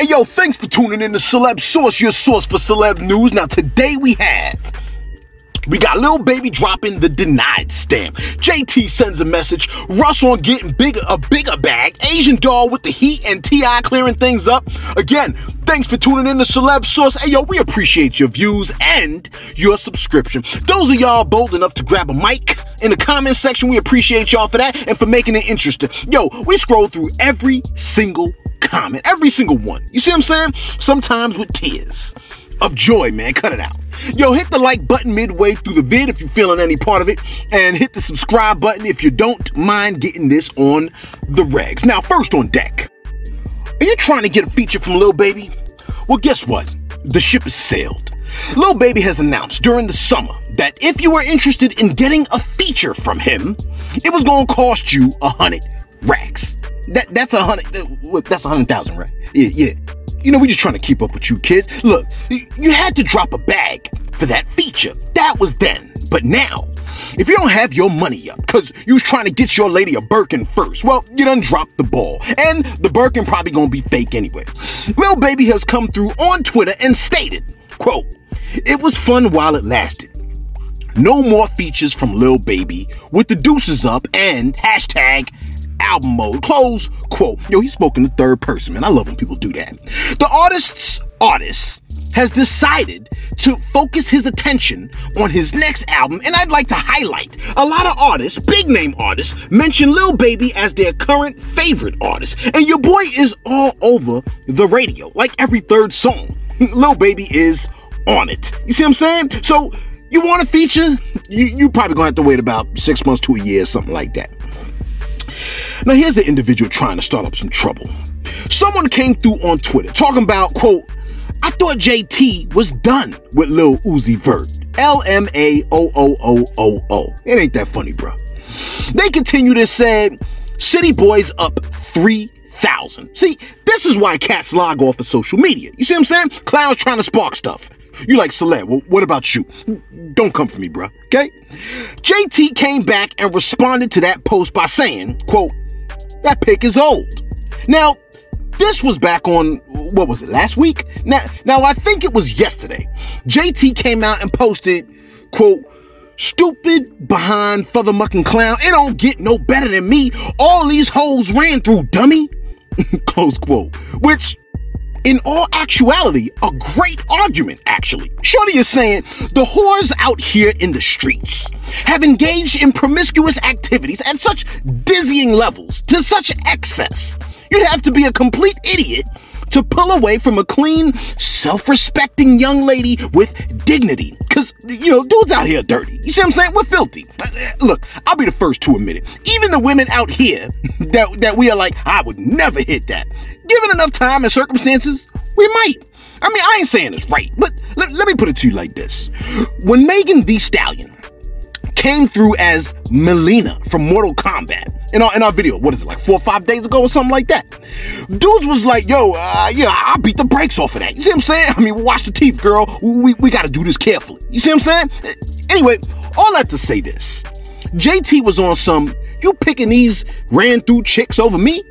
Hey yo, thanks for tuning in to Celeb Source, your source for celeb news. Now today we got Lil Baby dropping the denied stamp. JT sends a message. Russ on getting a bigger bag. Asian Doll with the heat and T.I. clearing things up. Again, thanks for tuning in to Celeb Source. Hey yo, we appreciate your views and your subscription. Those of y'all bold enough to grab a mic in the comment section, we appreciate y'all for that and for making it interesting. Yo, we scroll through every single comment, every single one. You see what I'm saying? Sometimes with tears of joy, man. Cut it out. Yo, hit the like button midway through the vid if you're feeling any part of it, and hit the subscribe button if you don't mind getting this on the regs. Now, first on deck, are you trying to get a feature from Lil Baby? Well, guess what? The ship has sailed. Lil Baby has announced during the summer that if you were interested in getting a feature from him, it was gonna cost you 100 racks. That's 100,000, right? Yeah. You know, we just trying to keep up with you kids. Look, you had to drop a bag for that feature. That was then. But now, if you don't have your money up because you was trying to get your lady a Birkin first, well, you done dropped the ball. And the Birkin probably gonna be fake anyway. Lil Baby has come through on Twitter and stated, quote, "It was fun while it lasted. No more features from Lil Baby with the deuces up and hashtag album mode," close quote. Yo, he spoke in the third person, man. I love when people do that. The artist's artist has decided to focus his attention on his next album, and I'd like to highlight a lot of artists, big name artists, mention Lil Baby as their current favorite artist, and your boy is all over the radio. Like every third song, Lil Baby is on it. You see what I'm saying? So you want a feature? You probably gonna have to wait about 6 months to a year, something like that. Now here's an individual trying to start up some trouble. Someone came through on Twitter talking about, quote, "I thought JT was done with Lil Uzi Vert. LMAOOOOO. It ain't that funny, bro. They continued and said, "City Boys up 3,000. See, this is why cats log off of social media. You see what I'm saying? Clowns trying to spark stuff. You like celeb, well, what about you? Don't come for me, bruh, okay? JT came back and responded to that post by saying, quote, "That pic is old." Now, this was back on, what was it, last week? Now, I think it was yesterday. JT came out and posted, quote, "Stupid behind further mucking clown. It don't get no better than me. All these hoes ran through, dummy." Close quote. Which, in all actuality, a great argument, actually. Shorty is saying, the whores out here in the streets have engaged in promiscuous activities at such dizzying levels, to such excess, you'd have to be a complete idiot to pull away from a clean, self-respecting young lady with dignity. Because, you know, dudes out here are dirty. You see what I'm saying? We're filthy. Look, I'll be the first to admit it. Even the women out here that we are like, I would never hit that. Given enough time and circumstances, we might. I mean, I ain't saying it's right, but let me put it to you like this. When Megan Thee Stallion came through as Melina from Mortal Kombat, in our video, what is it, like 4 or 5 days ago or something like that? Dudes was like, yo, I beat the brakes off of that. You see what I'm saying? I mean, wash the teeth, girl. We gotta do this carefully. You see what I'm saying? Anyway, all that to say this. JT was on some, you picking these ran through chicks over me?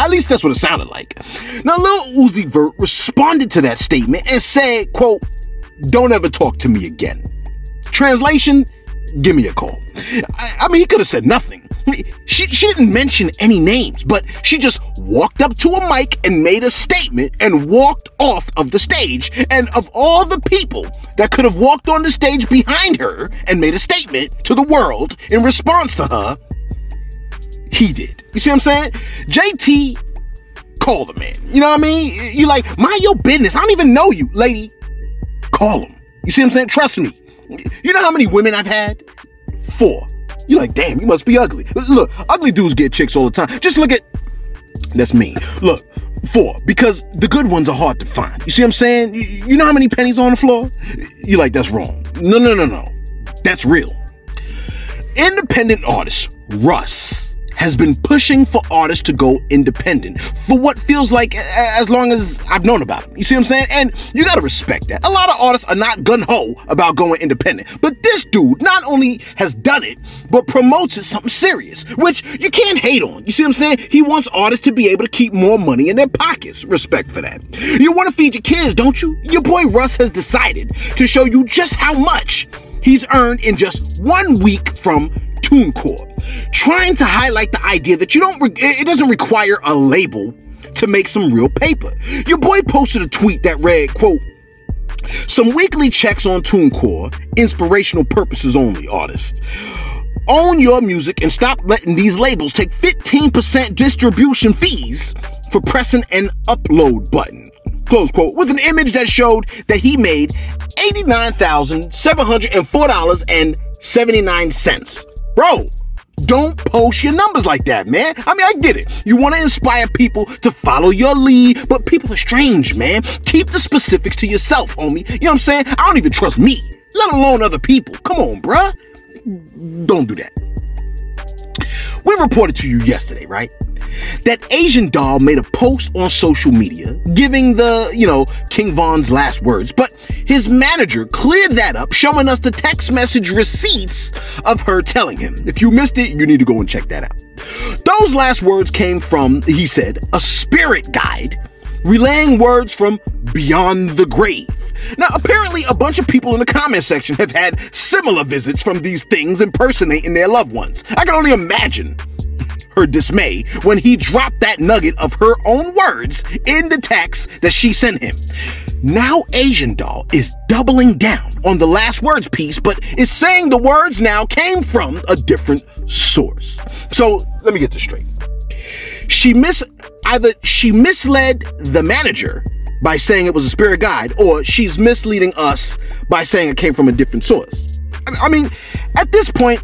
At least that's what it sounded like. Now, Lil Uzi Vert responded to that statement and said, quote, "Don't ever talk to me again." Translation, give me a call. I mean, he could have said nothing. She didn't mention any names, but she just walked up to a mic and made a statement and walked off of the stage. And of all the people that could have walked on the stage behind her and made a statement to the world in response to her, he did. You see what I'm saying? JT, call the man. You know what I mean? You like, mind your business. I don't even know you. Lady, call him. You see what I'm saying? Trust me. You know how many women I've had? 4. You like, damn, you must be ugly. Look, ugly dudes get chicks all the time. Just look at, that's mean. Look, 4, because the good ones are hard to find. You see what I'm saying? You know how many pennies are on the floor? You like, that's wrong. No. That's real. Independent artist Russ has been pushing for artists to go independent for what feels like as long as I've known about it. You see what I'm saying? And you gotta respect that. A lot of artists are not gung-ho about going independent, but this dude not only has done it, but promotes it something serious, which you can't hate on. You see what I'm saying? He wants artists to be able to keep more money in their pockets. Respect for that. You wanna feed your kids, don't you? Your boy Russ has decided to show you just how much he's earned in just 1 week from TuneCore, trying to highlight the idea that you don't it doesn't require a label to make some real paper. Your boy posted a tweet that read, quote, "Some weekly checks on TuneCore, inspirational purposes only, artists. Own your music and stop letting these labels take 15% distribution fees for pressing an upload button." Close quote, with an image that showed that he made $89,704.79. Bro, don't post your numbers like that, man. I mean, I get it. You want to inspire people to follow your lead, but people are strange, man. Keep the specifics to yourself, homie. You know what I'm saying? I don't even trust me, let alone other people. Come on, bruh. Don't do that. We reported to you yesterday, right, that Asian Doll made a post on social media giving the, you know, King Von's last words, but his manager cleared that up, showing us the text message receipts of her telling him, "If you missed it, you need to go and check that out." Those last words came from, he said, a spirit guide relaying words from beyond the grave. Now, apparently a bunch of people in the comment section have had similar visits from these things impersonating their loved ones. I can only imagine her dismay when he dropped that nugget of her own words in the text that she sent him. Now Asian Doll is doubling down on the last words piece, but is saying the words now came from a different source. So let me get this straight. She misled the manager by saying it was a spirit guide, or she's misleading us by saying it came from a different source. I mean, at this point,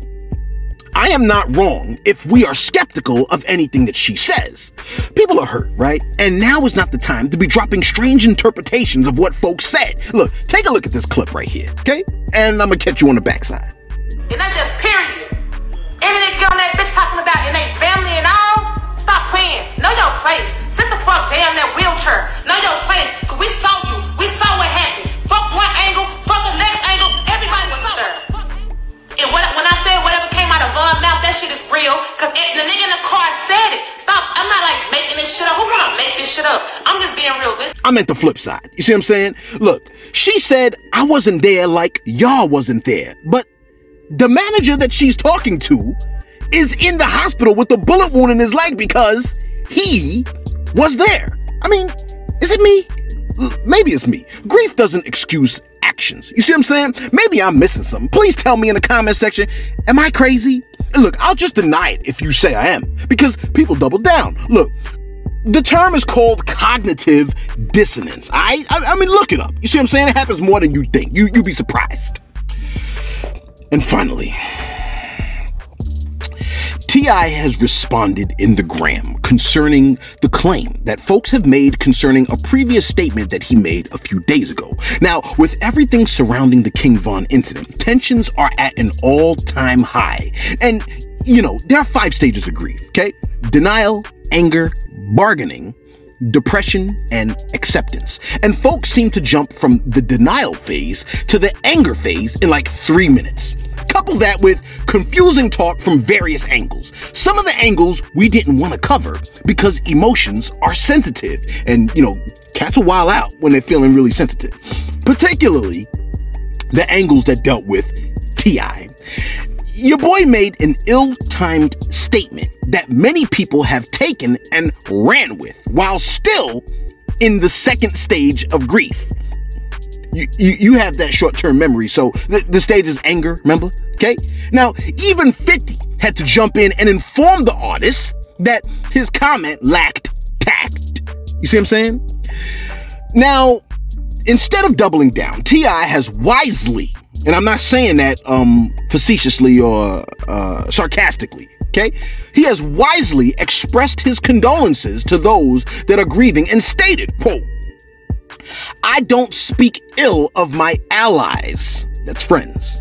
I am not wrong if we are skeptical of anything that she says. People are hurt, right? And now is not the time to be dropping strange interpretations of what folks said. Look, take a look at this clip right here, okay? And I'm gonna catch you on the backside. And I just period. Anything on that bitch talking about in they family and all, stop playing. Know your place. Sit the fuck down in that wheelchair. Know your place. Cause we saw you. We saw what happened. Fuck one angle, fuck the next angle. Everybody saw that. And when I said whatever came out of Von's mouth, that shit is real. Cause the nigga in the car said it. Stop, I'm not like making this shit up. Who wanna make this shit up? I'm just being realistic. I meant the flip side. You see what I'm saying? Look, she said, "I wasn't there like y'all wasn't there." But the manager that she's talking to is in the hospital with a bullet wound in his leg because he was there. I mean, is it me? Maybe it's me. Grief doesn't excuse actions. You see what I'm saying? Maybe I'm missing something. Please tell me in the comment section, am I crazy? Look, I'll just deny it if you say I am, because people double down. Look, the term is called cognitive dissonance. I mean, look it up. You see what I'm saying? It happens more than you think. You'd be surprised. And finally, T.I. has responded in the gram concerning the claim that folks have made concerning a previous statement that he made a few days ago. Now, with everything surrounding the King Von incident, tensions are at an all-time high. And, you know, there are 5 stages of grief, okay? Denial, anger, bargaining, depression, and acceptance. And folks seem to jump from the denial phase to the anger phase in like 3 minutes. Couple that with confusing talk from various angles. Some of the angles we didn't want to cover because emotions are sensitive, and you know, cats will wild out when they're feeling really sensitive, particularly the angles that dealt with T.I. Your boy made an ill-timed statement that many people have taken and ran with while still in the second stage of grief. You have that short-term memory, so the stage is anger, remember? Okay? Now, even 50 had to jump in and inform the artist that his comment lacked tact. You see what I'm saying? Now, instead of doubling down, T.I. has wisely, and I'm not saying that facetiously or sarcastically, okay? He has wisely expressed his condolences to those that are grieving and stated, quote, "I don't speak ill of my allies," that's friends.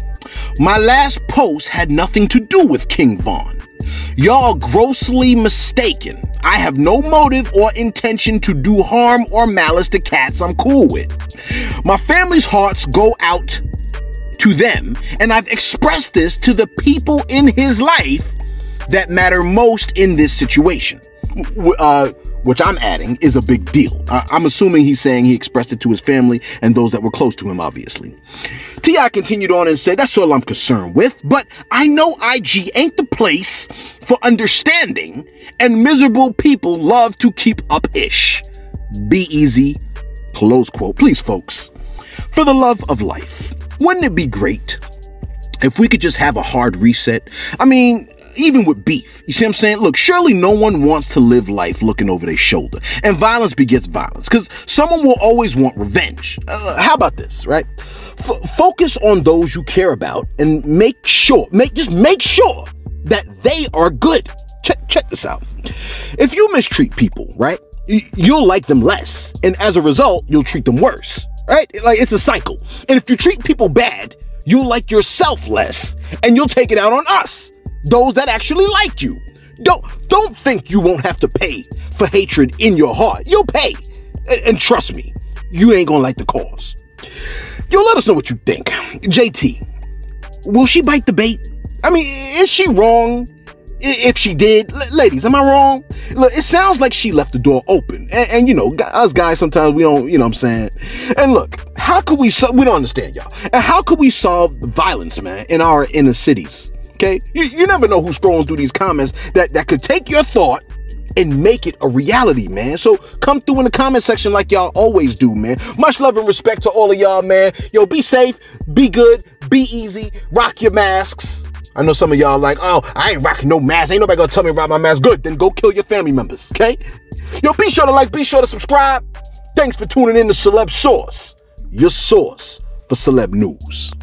"My last post had nothing to do with King Von. Y'all grossly mistaken. I have no motive or intention to do harm or malice to cats I'm cool with. My family's hearts go out to them, and I've expressed this to the people in his life that matter most in this situation. Which I'm adding is a big deal. I'm assuming he's saying he expressed it to his family and those that were close to him, obviously. T.I. continued on and said, that's all I'm concerned with, but I know IG ain't the place for understanding, and miserable people love to keep up ish. Be easy, close quote. Please, folks, for the love of life, wouldn't it be great if we could just have a hard reset? I mean, even with beef, you see what I'm saying? Look, surely no one wants to live life looking over their shoulder, and violence begets violence, because someone will always want revenge. How about this, right? Focus on those you care about and make sure that they are good. Check this out. If you mistreat people, right, you'll like them less, and as a result, you'll treat them worse, right? Like, it's a cycle. And if you treat people bad, you'll like yourself less, and you'll take it out on us, those that actually like you. Don't think you won't have to pay for hatred in your heart. You'll pay. And trust me, you ain't gonna like the cause. Yo, let us know what you think. JT, will she bite the bait? I mean, is she wrong? If she did, ladies, am I wrong? Look, it sounds like she left the door open. And you know, us guys, sometimes we don't, you know what I'm saying? And look, how could we don't understand, y'all. And how could we solve violence, man, in our inner cities? Okay, you never know who's scrolling through these comments that could take your thought and make it a reality, man. So come through in the comment section like y'all always do, man. Much love and respect to all of y'all, man. Yo, be safe, be good, be easy, rock your masks. I know some of y'all like, oh, I ain't rocking no mask. Ain't nobody gonna tell me to rock my mask. Good, then go kill your family members, okay? Yo, be sure to like, be sure to subscribe. Thanks for tuning in to Celeb Source, your source for celeb news.